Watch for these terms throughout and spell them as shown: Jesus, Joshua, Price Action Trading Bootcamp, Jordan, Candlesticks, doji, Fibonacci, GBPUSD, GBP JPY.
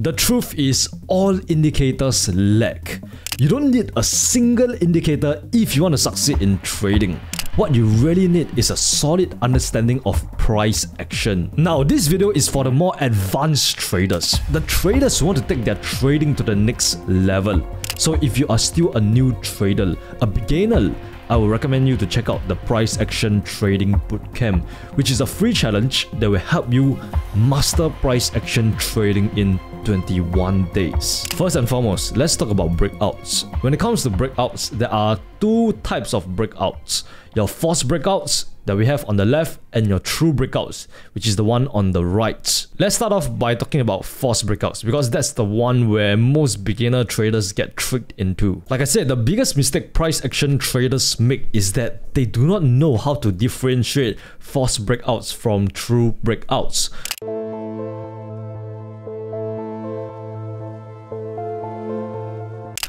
The truth is, all indicators lag. You don't need a single indicator if you want to succeed in trading. What you really need is a solid understanding of price action. Now, this video is for the more advanced traders, the traders who want to take their trading to the next level. So if you are still a new trader, a beginner, I would recommend you to check out the Price Action Trading Bootcamp, which is a free challenge that will help you master price action trading in 21 days. First and foremost, let's talk about breakouts. When it comes to breakouts, there are two types of breakouts. Your forced breakouts that we have on the left and your true breakouts, which is the one on the right. Let's start off by talking about forced breakouts because that's the one where most beginner traders get tricked into. Like I said, the biggest mistake price action traders make is that they do not know how to differentiate forced breakouts from true breakouts.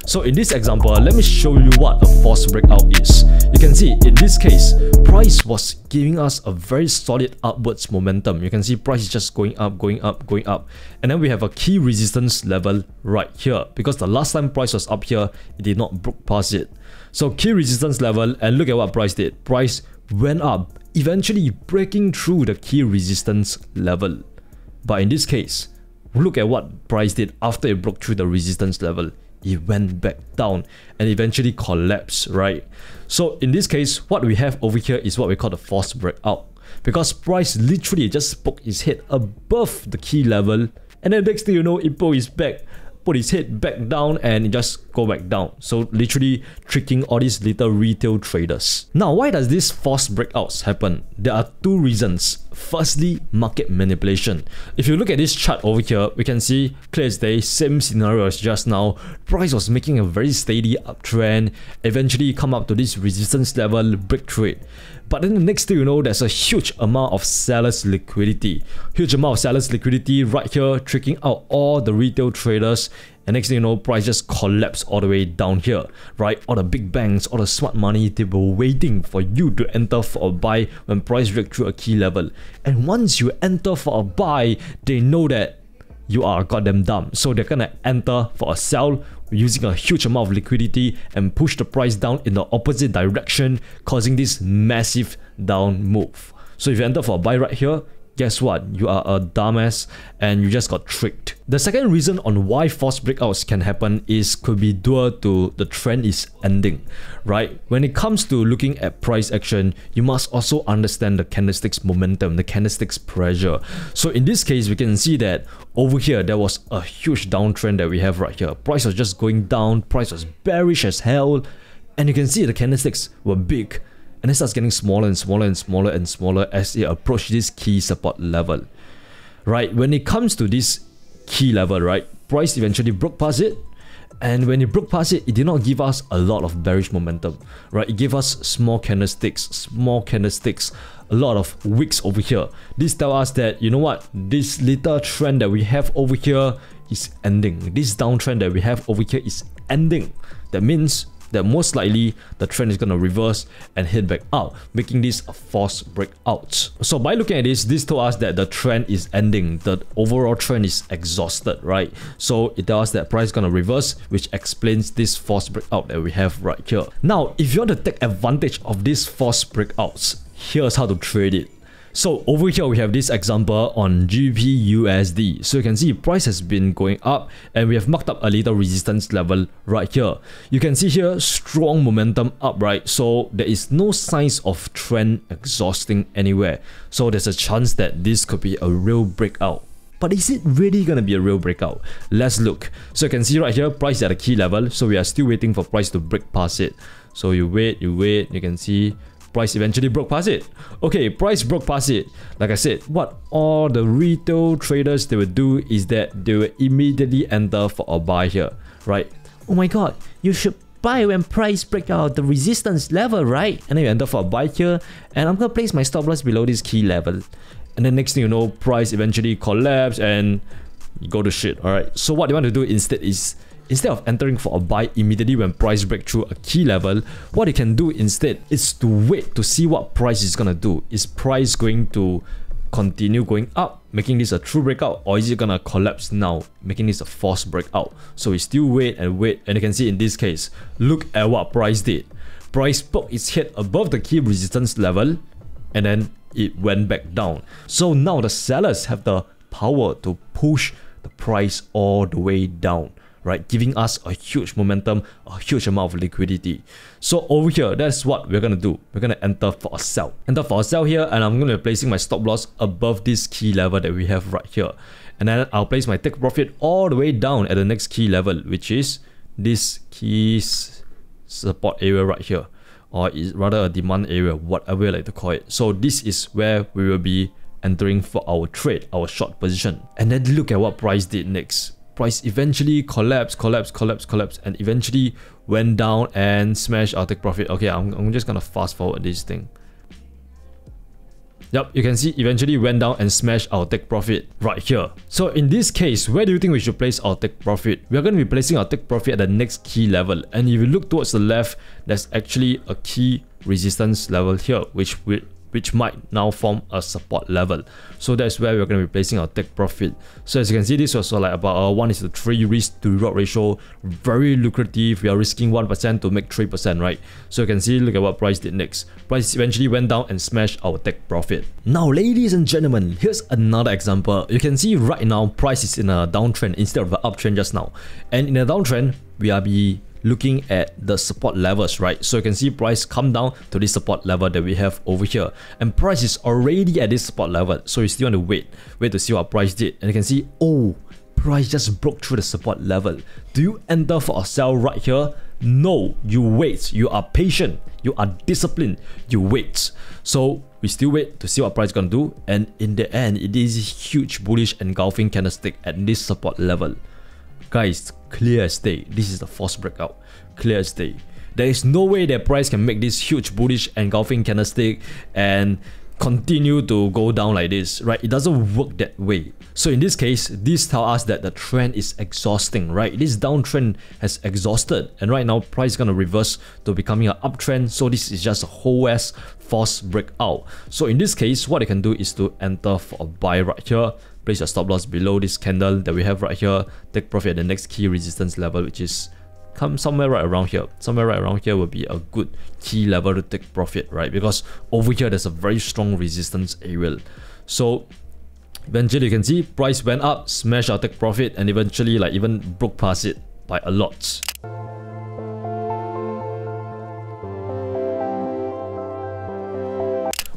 So in this example, let me show you what a forced breakout is. You can see in this case, price was giving us a very solid upwards momentum. You can see price is just going up, going up, going up. And then we have a key resistance level right here because the last time price was up here, it did not break past it. So key resistance level, and look at what price did. Price went up, eventually breaking through the key resistance level. But in this case, look at what price did after it broke through the resistance level. It went back down and eventually collapsed, right? So in this case, what we have over here is what we call the forced breakout because price literally just poked his head above the key level and then next thing you know, it put his head back down and it just go back down. So literally tricking all these little retail traders. Now, why does these forced breakouts happen? There are two reasons. Firstly, market manipulation. If you look at this chart over here, we can see clear as day, same scenario as just now. Price was making a very steady uptrend, eventually come up to this resistance level, break through it. But then the next thing you know, there's a huge amount of sellers' liquidity. Huge amount of sellers' liquidity right here, tricking out all the retail traders. And next thing you know, price just collapsed all the way down here, right? All the big banks, all the smart money, they were waiting for you to enter for a buy when price breaks through a key level. And once you enter for a buy, they know that you are goddamn dumb. So they're gonna enter for a sell using a huge amount of liquidity and push the price down in the opposite direction, causing this massive down move. So if you enter for a buy right here, guess what? You are a dumbass and you just got tricked. The second reason on why forced breakouts can happen is could be due to the trend is ending, right? When it comes to looking at price action, you must also understand the candlestick's momentum, the candlestick's pressure. So in this case, we can see that over here, there was a huge downtrend that we have right here. Price was just going down, price was bearish as hell, and you can see the candlesticks were big. And it starts getting smaller and smaller and smaller and smaller as it approaches this key support level. Right, when it comes to this key level, right, price eventually broke past it. And when it broke past it, it did not give us a lot of bearish momentum, right? It gave us small candlesticks, a lot of wicks over here. This tells us that, you know what, this little trend that we have over here is ending. This downtrend that we have over here is ending. That means that most likely the trend is going to reverse and head back out, making this a forced breakout. So by looking at this tells us that the trend is ending, the overall trend is exhausted, right? So it tells us that price is going to reverse, which explains this forced breakout that we have right here. Now, if you want to take advantage of these forced breakouts, here's how to trade it. So over here, we have this example on GBPUSD. So you can see price has been going up and we have marked up a little resistance level right here. You can see here, strong momentum up, right? So there is no signs of trend exhausting anywhere. So there's a chance that this could be a real breakout. But is it really going to be a real breakout? Let's look. So you can see right here, price at a key level. So we are still waiting for price to break past it. So you wait, you can see price eventually broke past it. Okay, price broke past it. Like I said, what all the retail traders they would do is that they will immediately enter for a buy here, right? Oh my god, you should buy when price break out the resistance level, right? And then you enter for a buy here, and I'm gonna place my stop loss below this key level. And then next thing you know, price eventually collapsed and you go to shit, alright? So what you want to do instead is, instead of entering for a buy immediately when price breaks through a key level, what you can do instead is to wait to see what price is going to do. Is price going to continue going up, making this a true breakout, or is it gonna collapse now, making this a forced breakout? So we still wait and wait, and you can see in this case, look at what price did. Price poked its head above the key resistance level, and then it went back down. So now the sellers have the power to push the price all the way down, right? Giving us a huge momentum, a huge amount of liquidity. So over here, that's what we're gonna do. We're gonna enter for a sell. Enter for a sell here, and I'm gonna be placing my stop loss above this key level that we have right here. And then I'll place my take profit all the way down at the next key level, which is this key support area right here, or is rather a demand area, whatever you like to call it. So this is where we will be entering for our trade, our short position. And then look at what price did next. Price eventually collapsed, and eventually went down and smashed our take profit. Okay, I'm just gonna fast forward this thing. Yep, you can see eventually went down and smashed our take profit right here. So in this case, where do you think we should place our take profit? We're gonna be placing our take profit at the next key level. And if you look towards the left, there's actually a key resistance level here, which might now form a support level. So that's where we're going to be placing our take profit. So as you can see, this was like about a 1:3 risk to reward ratio, very lucrative. We are risking 1% to make 3%, right? So you can see, look at what price did next. Price eventually went down and smashed our take profit. Now, ladies and gentlemen, here's another example. You can see right now, price is in a downtrend instead of an uptrend just now. And in a downtrend, we are looking at the support levels, right? So you can see price come down to this support level that we have over here, and price is already at this support level. So you still want to wait to see what price did. And you can see, oh, price just broke through the support level. Do you enter for a sell right here? No, you wait. You are patient, you are disciplined, you wait. So we still wait to see what price is gonna do, and in the end, it is a huge bullish engulfing candlestick at this support level. Guys, clear as day. This is the forced breakout. Clear as day. There is no way that price can make this huge bullish engulfing candlestick and continue to go down like this, right? It doesn't work that way. So in this case, this tells us that the trend is exhausting, right? This downtrend has exhausted, and right now price is going to reverse to becoming an uptrend. So this is just a whole ass forced breakout. So in this case, what you can do is to enter for a buy right here. Place your stop loss below this candle that we have right here. Take profit at the next key resistance level, which is come somewhere right around here. Somewhere right around here will be a good key level to take profit, right? Because over here, there's a very strong resistance area. So eventually you can see price went up, smashed our take profit, and eventually like even broke past it by a lot.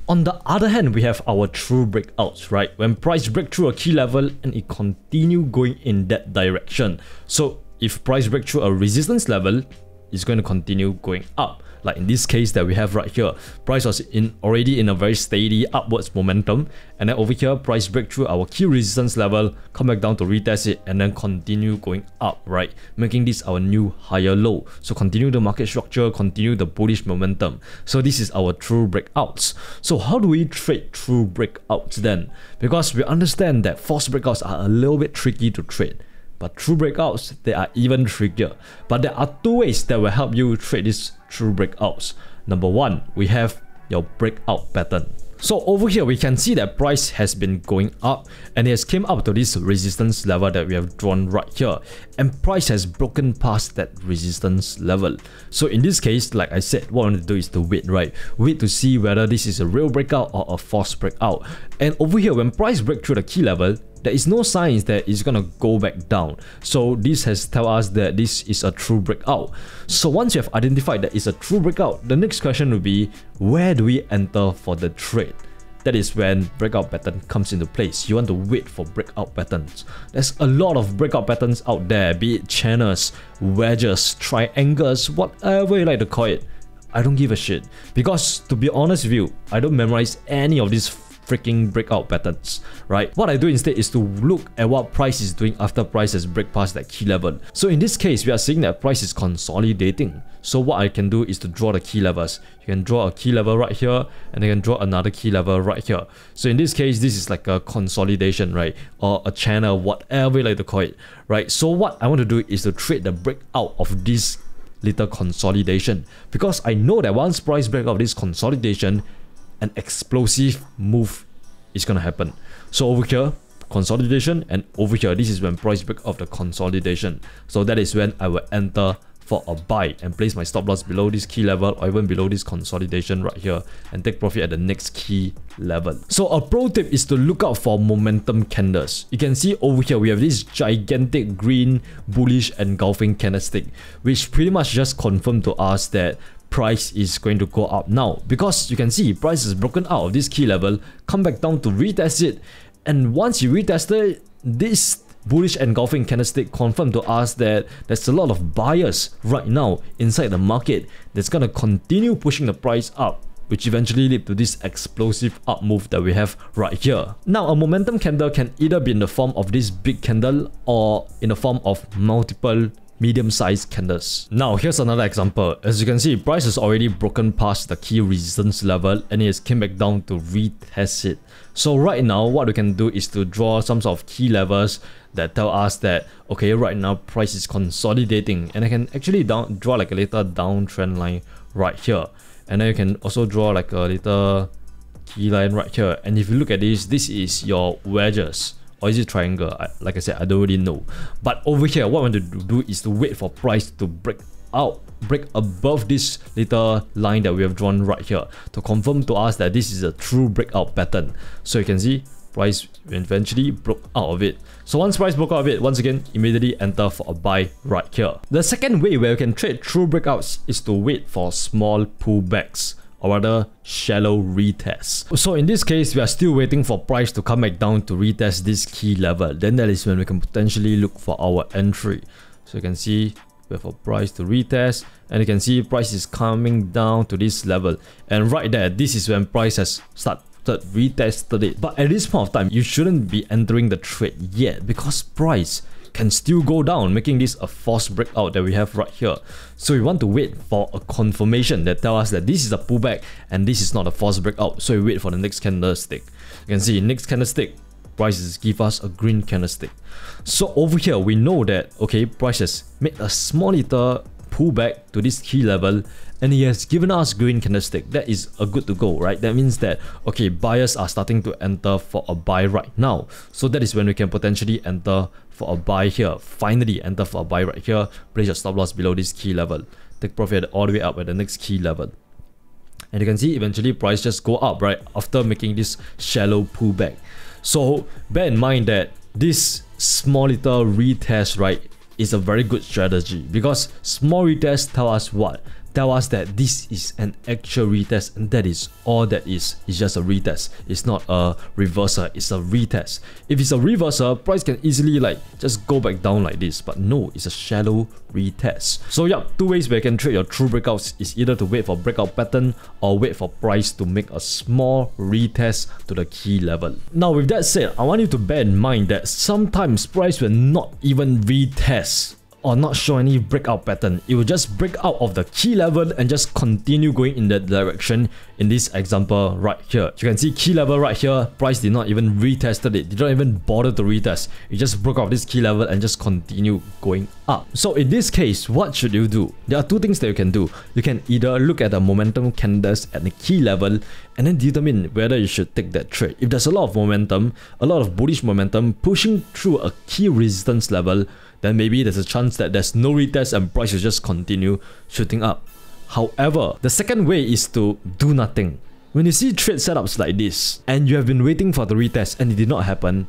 On the other hand, we have our true breakouts, right? When price breaks through a key level and it continues going in that direction. So if price breaks through a resistance level, it's going to continue going up. Like in this case that we have right here, price was already in a very steady upwards momentum. And then over here, price breaks through our key resistance level, come back down to retest it, and then continue going up, right? Making this our new higher low. So continue the market structure, continue the bullish momentum. So this is our true breakouts. So how do we trade true breakouts then? Because we understand that forced breakouts are a little bit tricky to trade. But true breakouts, they are even trickier. But there are two ways that will help you trade these true breakouts. Number one, we have your breakout pattern. So over here, we can see that price has been going up, and it has come up to this resistance level that we have drawn right here. And price has broken past that resistance level. So in this case, like I said, what I want to do is to wait, right? Wait to see whether this is a real breakout or a forced breakout. And over here, when price breaks through the key level, there is no signs that it's gonna go back down. So this has tell us that this is a true breakout. So once you have identified that it's a true breakout, the next question will be, where do we enter for the trade? That is when breakout pattern comes into place. You want to wait for breakout patterns. There's a lot of breakout patterns out there, be it channels, wedges, triangles, whatever you like to call it. I don't give a shit. Because to be honest with you, I don't memorize any of these freaking breakout patterns, right? What I do instead is to look at what price is doing after price has break past that key level. So in this case, we are seeing that price is consolidating. So what I can do is to draw the key levels. You can draw a key level right here, and you can draw another key level right here. So in this case, this is like a consolidation, right? Or a channel, whatever you like to call it, right? So what I want to do is to trade the breakout of this little consolidation, because I know that once price breaks out of this consolidation, an explosive move is going to happen. So over here, consolidation, and over here, this is when price break off the consolidation. So that is when I will enter for a buy and place my stop loss below this key level or even below this consolidation right here and take profit at the next key level. So a pro tip is to look out for momentum candles. You can see over here we have this gigantic green bullish engulfing candlestick, which pretty much just confirmed to us that price is going to go up now, because you can see price is broken out of this key level, come back down to retest it, and once you retest it, this bullish engulfing candlestick confirmed to us that there's a lot of buyers right now inside the market that's going to continue pushing the price up, which eventually lead to this explosive up move that we have right here. Now, a momentum candle can either be in the form of this big candle or in the form of multiple medium-sized candles. Now, here's another example. As you can see, price has already broken past the key resistance level and it has came back down to retest it. So right now, what we can do is to draw some sort of key levels that tell us that, okay, right now price is consolidating, and I can actually draw like a little downtrend line right here. And then you can also draw like a little key line right here. And if you look at this, this is your wedges. Or is it triangle? Like I said, I don't really know. But over here, what I want to do is to wait for price to break above this little line that we have drawn right here to confirm to us that this is a true breakout pattern. So you can see price eventually broke out of it. So once price broke out of it, once again, immediately enter for a buy right here. The second way where you can trade true breakouts is to wait for small pullbacks, or rather shallow retests. So in this case, we are still waiting for price to come back down to retest this key level. Then that is when we can potentially look for our entry. So you can see we have a price to retest, and you can see price is coming down to this level. And right there, this is when price has started retested it. But at this point of time, you shouldn't be entering the trade yet because price can still go down, making this a forced breakout that we have right here. So we want to wait for a confirmation that tells us that this is a pullback and this is not a forced breakout. So we wait for the next candlestick. You can see next candlestick, prices give us a green candlestick. So over here, we know that, okay, price has made a small little pullback to this key level and he has given us green candlestick. That is a good to go, right? That means that, okay, buyers are starting to enter for a buy right now. So that is when we can potentially enter for a buy here. Finally, enter for a buy right here. Place your stop loss below this key level. Take profit all the way up at the next key level. And you can see eventually price just go up, right? After making this shallow pullback. So bear in mind that this small little retest, right, is a very good strategy because small retests tell us what? Tell us that this is an actual retest, and that is all that is. It's just a retest. It's not a reversal, it's a retest. If it's a reversal, price can easily like just go back down like this, but no, it's a shallow retest. So yeah, two ways where you can trade your true breakouts is either to wait for breakout pattern or wait for price to make a small retest to the key level. Now with that said, I want you to bear in mind that sometimes price will not even retest or not show any breakout pattern. It will just break out of the key level and just continue going in that direction. In this example right here, you can see key level right here, price did not even retest it. Did not even bother to retest. It just broke out this key level and just continue going up. So in this case, what should you do? There are two things that you can do. You can either look at the momentum candles at the key level and then determine whether you should take that trade. If there's a lot of momentum, a lot of bullish momentum pushing through a key resistance level, then maybe there's a chance that there's no retest and price will just continue shooting up. However, the second way is to do nothing. When you see trade setups like this and you have been waiting for the retest and it did not happen,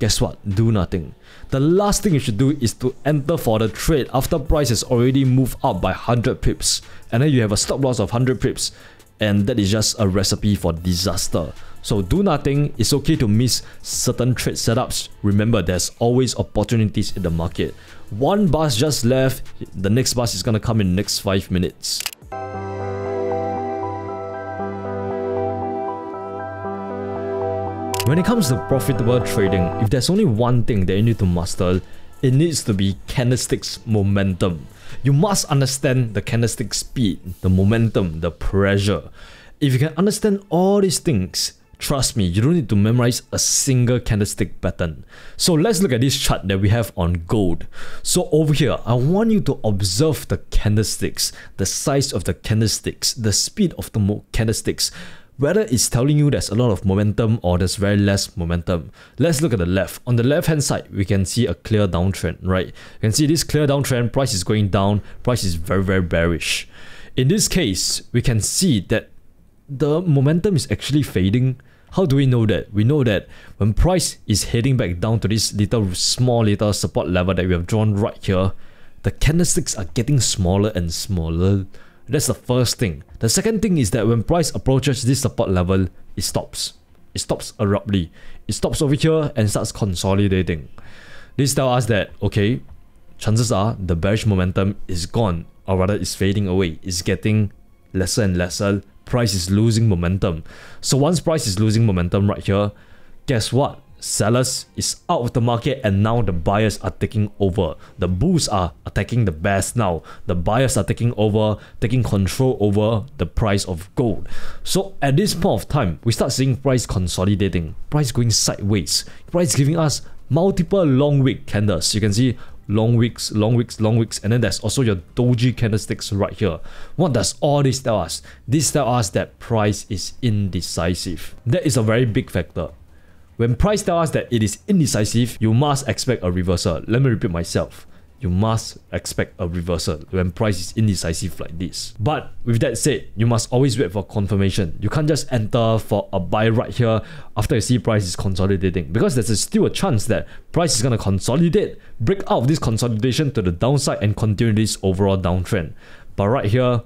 guess what? Do nothing. The last thing you should do is to enter for the trade after price has already moved up by 100 pips and then you have a stop loss of 100 pips. And that is just a recipe for disaster. So do nothing. It's okay to miss certain trade setups. Remember, there's always opportunities in the market. One bus just left. The next bus is gonna come in the next 5 minutes. When it comes to profitable trading, if there's only one thing that you need to master, it needs to be candlestick's momentum. You must understand the candlestick speed, the momentum, the pressure. If you can understand all these things, trust me, you don't need to memorize a single candlestick pattern. So let's look at this chart that we have on gold. So over here, I want you to observe the candlesticks, the size of the candlesticks, the speed of the candlesticks. whether it's telling you there's a lot of momentum or there's very less momentum. Let's look at the left. On the left-hand side, we can see a clear downtrend, right? You can see this clear downtrend, price is going down, price is very, very bearish. In this case, we can see that the momentum is actually fading. How do we know that? We know that when price is heading back down to this little small little support level that we have drawn right here, the candlesticks are getting smaller and smaller. That's the first thing. The second thing is that when price approaches this support level, it stops. It stops abruptly. It stops over here and starts consolidating. This tells us that, okay, chances are the bearish momentum is gone, or rather it's fading away. It's getting lesser and lesser. Price is losing momentum. So once price is losing momentum right here, guess what? Sellers is out of the market, and now the buyers are taking over. The bulls are attacking the bears now. The buyers are taking over, taking control over the price of gold. So at this point of time, we start seeing price consolidating, price going sideways, price giving us multiple long wick candles. You can see long wicks, long wicks, long wicks, and then there's also your doji candlesticks right here. What does all this tell us? This tells us that price is indecisive. That is a very big factor. When price tells us that it is indecisive, you must expect a reversal. Let me repeat myself. You must expect a reversal when price is indecisive like this. But with that said, you must always wait for confirmation. You can't just enter for a buy right here after you see price is consolidating, because there's still a chance that price is going to consolidate, break out of this consolidation to the downside and continue this overall downtrend. But right here,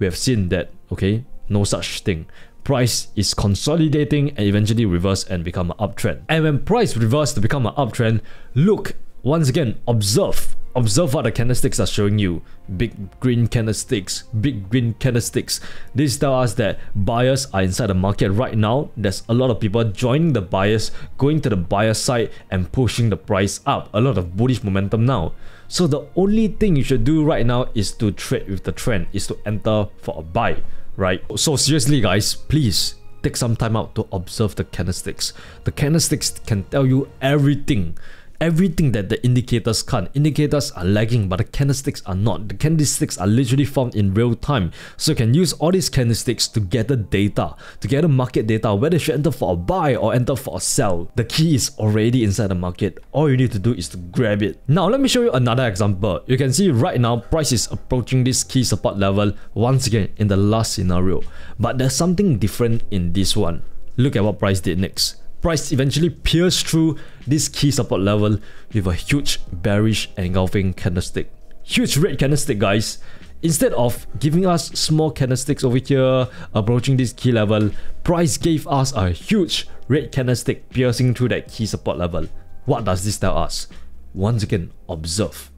we have seen that, okay, no such thing. Price is consolidating and eventually reverse and become an uptrend. And when price reverses to become an uptrend, look, once again, observe. Observe what the candlesticks are showing you. Big green candlesticks, big green candlesticks. This tells us that buyers are inside the market right now. There's a lot of people joining the buyers, going to the buyer side and pushing the price up. A lot of bullish momentum now. So the only thing you should do right now is to trade with the trend, is to enter for a buy. Right? So seriously guys, please take some time out to observe the candlesticks. The candlesticks can tell you everything. Everything that the indicators can't. Indicators are lagging, but the candlesticks are not. The candlesticks are literally formed in real time. So you can use all these candlesticks to gather data, to gather market data, whether you should enter for a buy or enter for a sell. The key is already inside the market. All you need to do is to grab it. Now, let me show you another example. You can see right now, price is approaching this key support level once again in the last scenario. But there's something different in this one. Look at what price did next. Price eventually pierced through this key support level with a huge bearish engulfing candlestick. Huge red candlestick, guys. Instead of giving us small candlesticks over here approaching this key level, price gave us a huge red candlestick piercing through that key support level. What does this tell us? Once again, observe.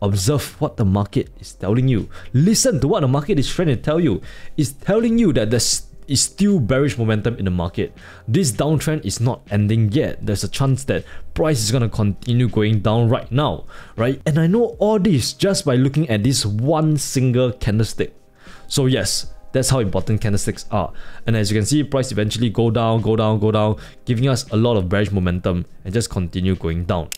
Observe what the market is telling you. Listen to what the market is trying to tell you. It's telling you that there's still bearish momentum in the market. This downtrend is not ending yet. There's a chance that price is going to continue going down right now, right? And I know all this just by looking at this one single candlestick. So yes, that's how important candlesticks are. And as you can see, price eventually go down, go down, go down, giving us a lot of bearish momentum and just continue going down.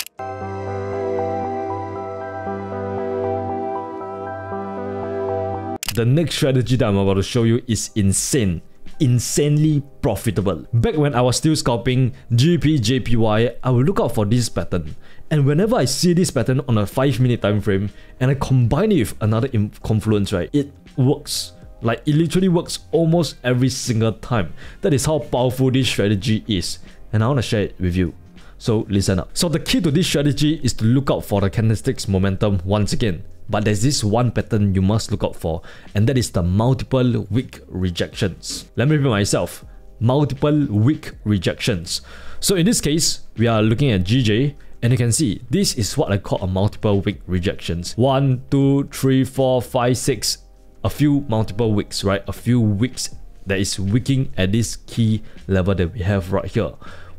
The next strategy that I'm about to show you is insane. Insanely profitable. Back when I was still scalping GBP JPY, I would look out for this pattern. And whenever I see this pattern on a 5-minute time frame and I combine it with another confluence, right, it works. Like, it literally works almost every single time. That is how powerful this strategy is. And I want to share it with you. So listen up. So the key to this strategy is to look out for the candlestick's momentum once again. But there's this one pattern you must look out for, and that is the multiple wick rejections. Let me repeat myself. Multiple wick rejections. So in this case, we are looking at GJ, and you can see this is what I call a multiple wick rejections. 1, 2, 3, 4, 5, 6. A few multiple wicks, right? A few wicks that is wicking at this key level that we have right here.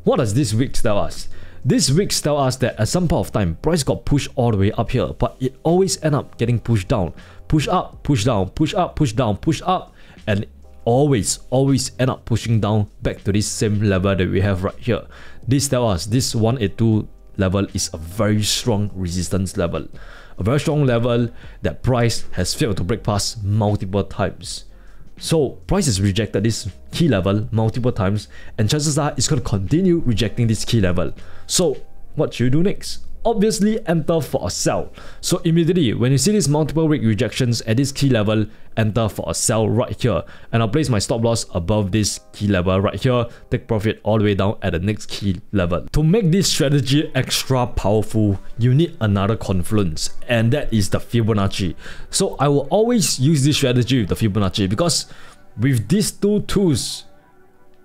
What does this wick tell us? These wicks tell us that at some point of time, price got pushed all the way up here, but it always ends up getting pushed down. Push up, push down, push up, push down, push up, and always end up pushing down back to this same level that we have right here. This tells us this 182 level is a very strong resistance level. A very strong level that price has failed to break past multiple times. So price has rejected this key level multiple times, and chances are it's going to continue rejecting this key level. So what should you do next? Obviously enter for a sell. So immediately when you see these multiple week rejections at this key level, enter for a sell right here, and I'll place my stop loss above this key level right here, take profit all the way down at the next key level. To make this strategy extra powerful, you need another confluence, and that is the Fibonacci. So I will always use this strategy with the Fibonacci, because with these two tools,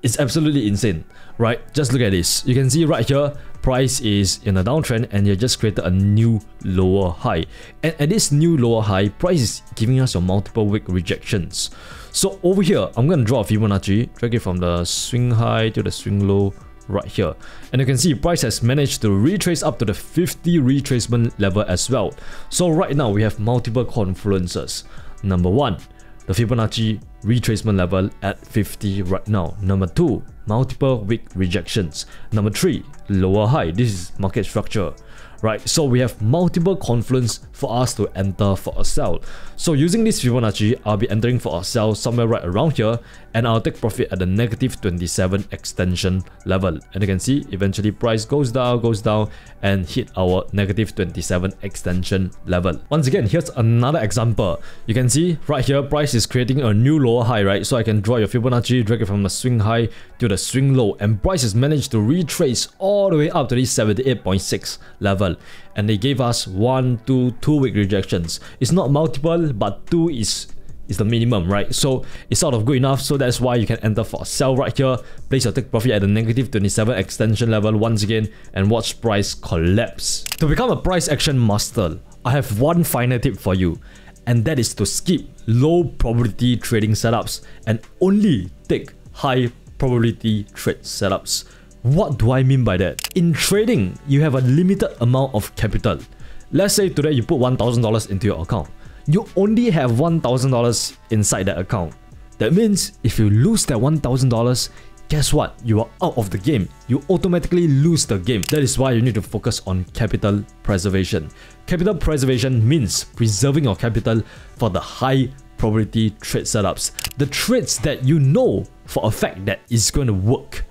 it's absolutely insane, right? Just look at this. You can see right here, price is in a downtrend and you just created a new lower high. And at this new lower high, price is giving us your multiple week rejections. So over here, I'm going to draw a Fibonacci, drag it from the swing high to the swing low right here. And you can see price has managed to retrace up to the 50 retracement level as well. So right now, we have multiple confluences. Number one, the Fibonacci retracement level at 50 right now. Number two, multiple weak rejections. Number three, lower high. This is market structure, right? So we have multiple confluence for us to enter for a sell. So using this Fibonacci, I'll be entering for a sell somewhere right around here, and I'll take profit at the negative 27 extension level. And you can see eventually price goes down and hit our negative 27 extension level. Once again, here's another example. You can see right here, price is creating a new lower high, right? So I can draw your Fibonacci, drag it from the swing high to the swing low, and price has managed to retrace all the way up to this 78.6 level. And they gave us 1, 2, 2 week rejections. It's not multiple, but 2 is the minimum, right? So it's sort of good enough. So that's why you can enter for a sell right here, place your take profit at the negative 27 extension level once again, and watch price collapse. To become a price action master, I have one final tip for you, and that is to skip low probability trading setups and only take high probability trade setups. What do I mean by that? In trading, you have a limited amount of capital. Let's say today you put $1,000 into your account. You only have $1,000 inside that account. That means if you lose that $1,000, guess what? You are out of the game. You automatically lose the game. That is why you need to focus on capital preservation. Capital preservation means preserving your capital for the high probability trade setups. The trades that you know for a fact that is going to work.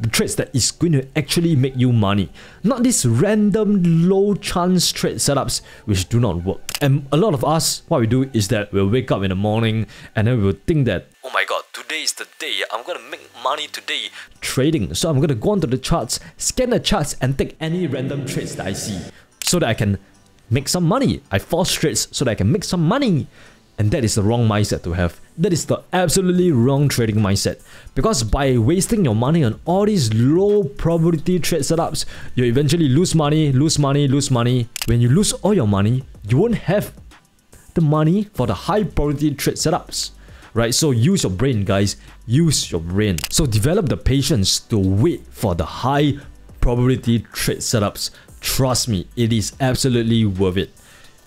The trades that is going to actually make you money. Not these random low chance trade setups which do not work. And a lot of us, what we do is that we'll wake up in the morning and then we'll think that, oh my god, today is the day, I'm gonna make money today trading. So I'm gonna go onto the charts, scan the charts and take any random trades that I see so that I can make some money. I force trades so that I can make some money. And that is the wrong mindset to have. That is the absolutely wrong trading mindset. Because by wasting your money on all these low probability trade setups, you eventually lose money. When you lose all your money, you won't have the money for the high probability trade setups, right? So use your brain, guys. Use your brain. So develop the patience to wait for the high probability trade setups. Trust me, it is absolutely worth it.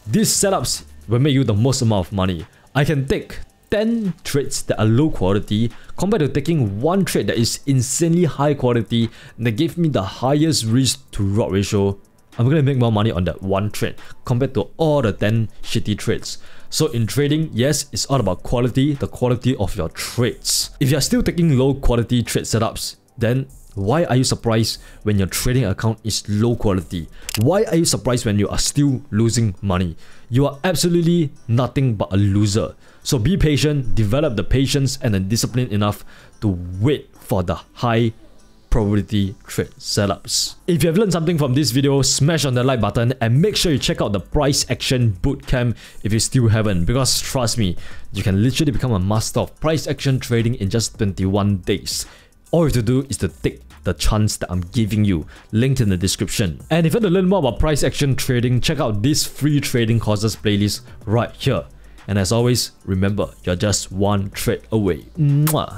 These setups will make you the most amount of money. I can take 10 trades that are low quality compared to taking one trade that is insanely high quality and that gave me the highest risk to reward ratio. I'm going to make more money on that one trade compared to all the 10 shitty trades. So in trading, yes, it's all about quality, the quality of your trades. If you're still taking low quality trade setups, then why are you surprised when your trading account is low quality? Why are you surprised when you are still losing money? You are absolutely nothing but a loser. So be patient, develop the patience and the discipline enough to wait for the high probability trade setups. If you have learned something from this video, smash on the like button and make sure you check out the Price Action Bootcamp if you still haven't, because trust me, you can literally become a master of price action trading in just 21 days. All you have to do is to take the chance that I'm giving you, linked in the description. And if you want to learn more about price action trading, check out this free trading courses playlist right here. And as always, remember, you're just one trade away. Mwah.